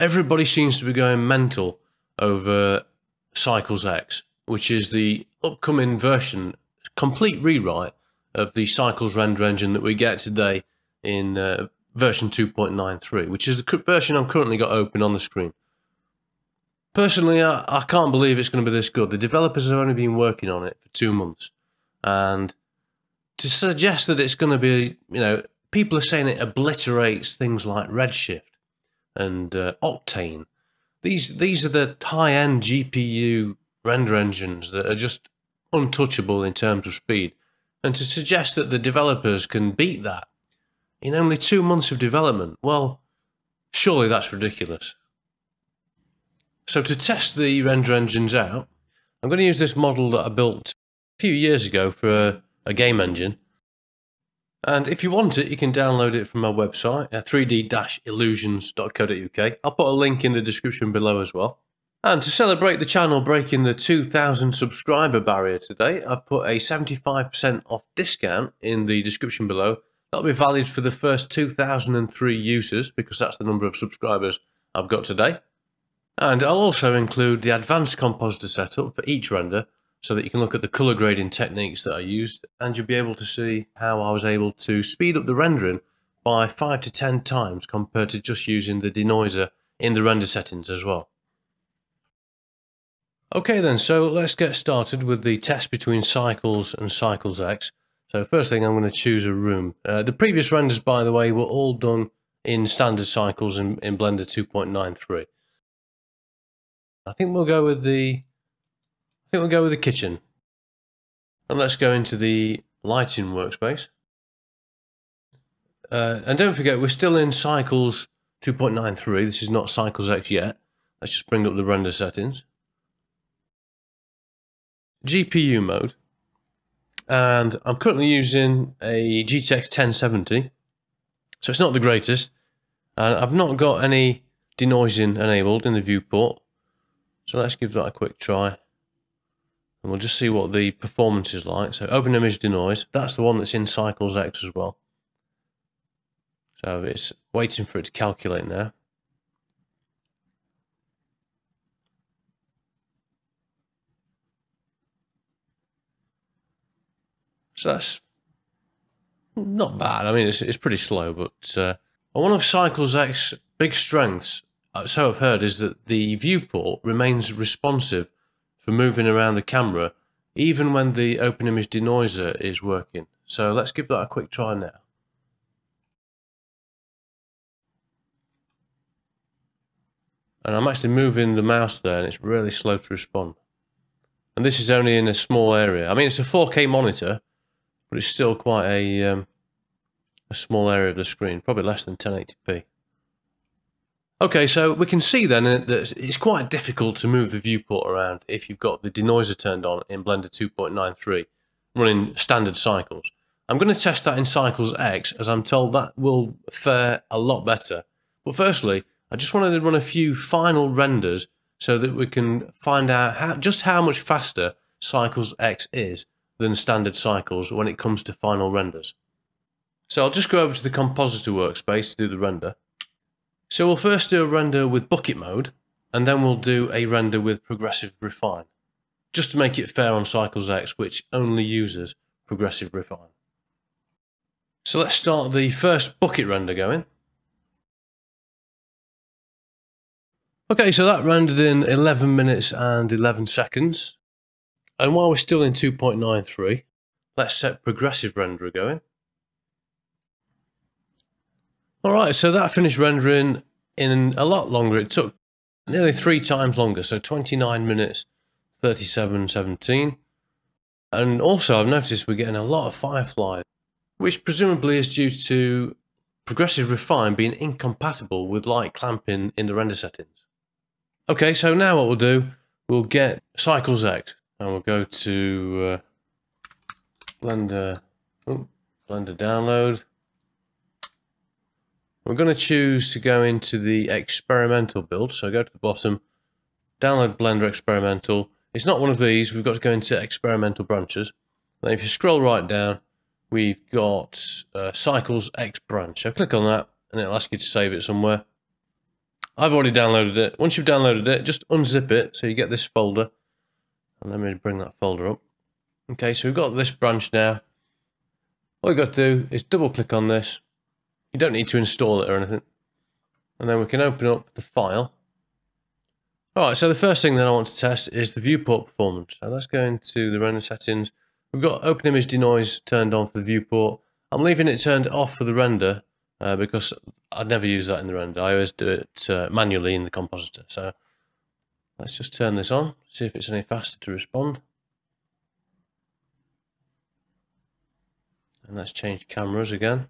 Everybody seems to be going mental over Cycles X, which is the upcoming version, complete rewrite of the Cycles render engine that we get today in version 2.93, which is the version I've currently got open on the screen. Personally, I can't believe it's going to be this good. The developers have only been working on it for 2 months, and to suggest that it's going to be, you know, people are saying it obliterates things like Redshift and Octane. These are the high-end GPU render engines that are just untouchable in terms of speed. And to suggest that the developers can beat that in only 2 months of development, well, surely that's ridiculous. So to test the render engines out, I'm going to use this model that I built a few years ago for a game engine. And if you want it, you can download it from my website, 3d-illusions.co.uk. I'll put a link in the description below as well. And to celebrate the channel breaking the 2,000 subscriber barrier today, I've put a 75% off discount in the description below. That'll be valid for the first 2,003 users, because that's the number of subscribers I've got today. And I'll also include the advanced compositor setup for each render, so that you can look at the colour grading techniques that I used, and you'll be able to see how I was able to speed up the rendering by 5 to 10 times compared to just using the denoiser in the render settings as well. Okay then, so let's get started with the test between Cycles and Cycles X. So first thing, I'm going to choose a room. The previous renders, by the way, were all done in standard Cycles in Blender 2.93. I think we'll go with the kitchen, and let's go into the lighting workspace. And don't forget, we're still in Cycles 2.93. This is not Cycles X yet. Let's just bring up the render settings. GPU mode, and I'm currently using a GTX 1070, so it's not the greatest, and I've not got any denoising enabled in the viewport, so let's give that a quick try. And we'll just see what the performance is like. So Open Image Denoise, that's the one that's in Cycles X as well. So it's waiting for it to calculate now. So that's not bad. I mean, it's pretty slow, but one of Cycles X's big strengths, so I've heard, is that the viewport remains responsive for moving around the camera, even when the Open Image Denoiser is working. So let's give that a quick try now. And I'm actually moving the mouse there, and it's really slow to respond. And this is only in a small area. I mean, it's a 4K monitor, but it's still quite a small area of the screen, probably less than 1080p. Okay, so we can see then that it's quite difficult to move the viewport around if you've got the denoiser turned on in Blender 2.93 running standard Cycles. I'm going to test that in Cycles X, as I'm told that will fare a lot better. But firstly, I just wanted to run a few final renders so that we can find out just how much faster Cycles X is than standard Cycles when it comes to final renders. So I'll just go over to the compositor workspace to do the render. So we'll first do a render with bucket mode, and then we'll do a render with progressive refine, just to make it fair on Cycles X, which only uses progressive refine. So let's start the first bucket render going. Okay, so that rendered in 11 minutes and 11 seconds. And while we're still in 2.93, let's set progressive renderer going. Alright, so that finished rendering in a lot longer. It took nearly 3 times longer, so 29 minutes, 37.17. And also I've noticed we're getting a lot of fireflies, which presumably is due to progressive refine being incompatible with light clamping in the render settings. Okay, so now what we'll do, we'll get Cycles X, and we'll go to Blender download. We're going to choose to go into the experimental build, so go to the bottom, download Blender Experimental. It's not one of these, we've got to go into experimental branches. Then if you scroll right down, we've got Cycles X branch. So click on that, and it'll ask you to save it somewhere. I've already downloaded it. Once you've downloaded it, just unzip it so you get this folder. And let me bring that folder up. Okay, so we've got this branch now. All you've got to do is double click on this. You don't need to install it or anything. And then we can open up the file. Alright, so the first thing that I want to test is the viewport performance. So let's go into the render settings. We've got Open Image Denoise turned on for the viewport. I'm leaving it turned off for the render because I'd never use that in the render. I always do it manually in the compositor. So let's just turn this on, see if it's any faster to respond. And let's change cameras again.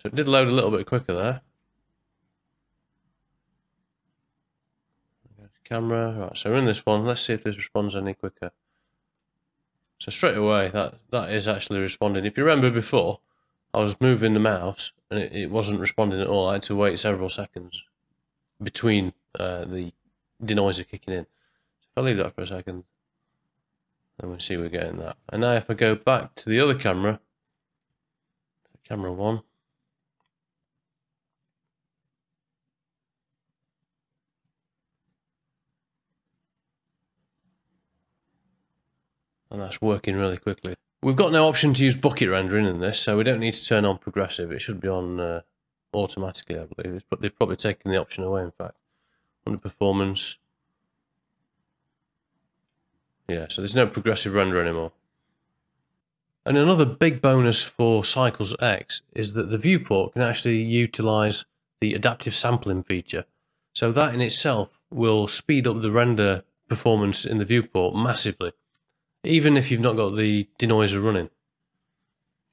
So it did load a little bit quicker there. Go to camera. Right, so we're in this one. Let's see if this responds any quicker. So straight away, that is actually responding. If you remember before, I was moving the mouse and it wasn't responding at all. I had to wait several seconds between the denoiser kicking in. So if I leave that for a second, then we'll see we're getting that. And now if I go back to the other camera, camera one, and that's working really quickly. We've got no option to use bucket rendering in this, so we don't need to turn on progressive. It should be on automatically, I believe. But they've probably taken the option away, in fact. Under performance. Yeah, so there's no progressive render anymore. And another big bonus for Cycles X is that the viewport can actually utilize the adaptive sampling feature. So that in itself will speed up the render performance in the viewport massively, even if you've not got the denoiser running.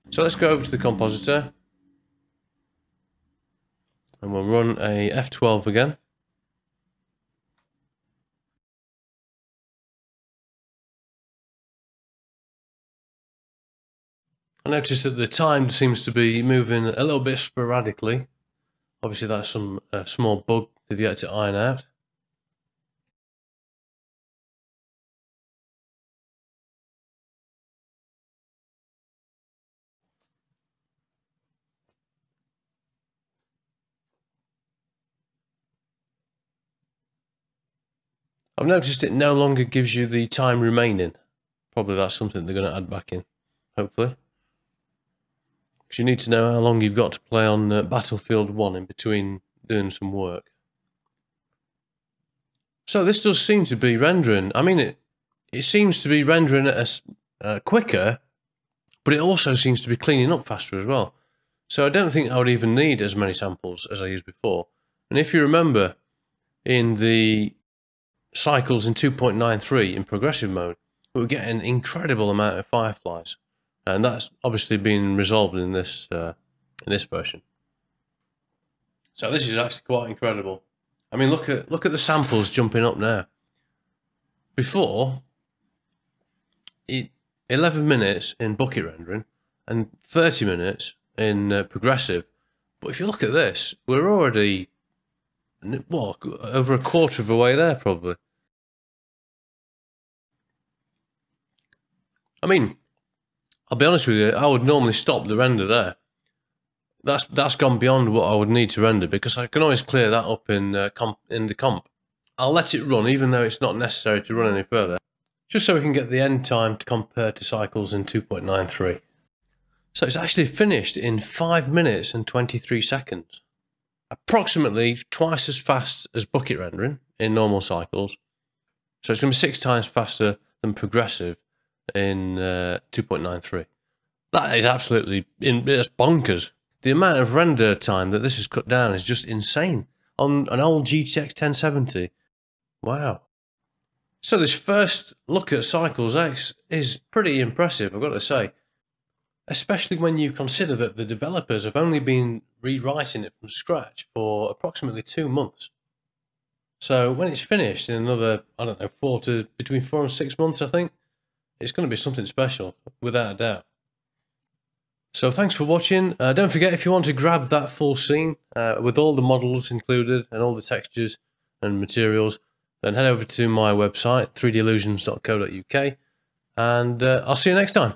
So let's go over to the compositor and we'll run a F12 again. I notice that the time seems to be moving a little bit sporadically. Obviously that's some small bug that you had to iron out. I've noticed it no longer gives you the time remaining. Probably that's something they're going to add back in, hopefully. Because you need to know how long you've got to play on Battlefield 1 in between doing some work. So this does seem to be rendering. I mean, it seems to be rendering at a, quicker, but it also seems to be cleaning up faster as well. So I don't think I would even need as many samples as I used before. And if you remember, in the cycles in 2.93 in progressive mode, we were getting an incredible amount of fireflies, and that's obviously been resolved in this version. So this is actually quite incredible. I mean, look at the samples jumping up now. Before, 11 minutes in bucket rendering and 30 minutes in progressive, but if you look at this, we're already, well, over a quarter of the way there probably. I mean, I'll be honest with you, I would normally stop the render there. That's gone beyond what I would need to render, because I can always clear that up in the comp. I'll let it run even though it's not necessary to run any further, just so we can get the end time to compare to cycles in 2.93. So it's actually finished in 5 minutes and 23 seconds. Approximately twice as fast as bucket rendering in normal cycles. So it's going to be 6 times faster than progressive in 2.93. That is absolutely, it's bonkers. The amount of render time that this has cut down is just insane. On an old GTX 1070. Wow. So this first look at Cycles X is pretty impressive, I've got to say. Especially when you consider that the developers have only been rewriting it from scratch for approximately 2 months. So when it's finished in another, I don't know, between 4 and 6 months, I think, it's going to be something special, without a doubt. So thanks for watching. Don't forget, if you want to grab that full scene with all the models included and all the textures and materials, then head over to my website, 3d-illusions.co.uk, and I'll see you next time.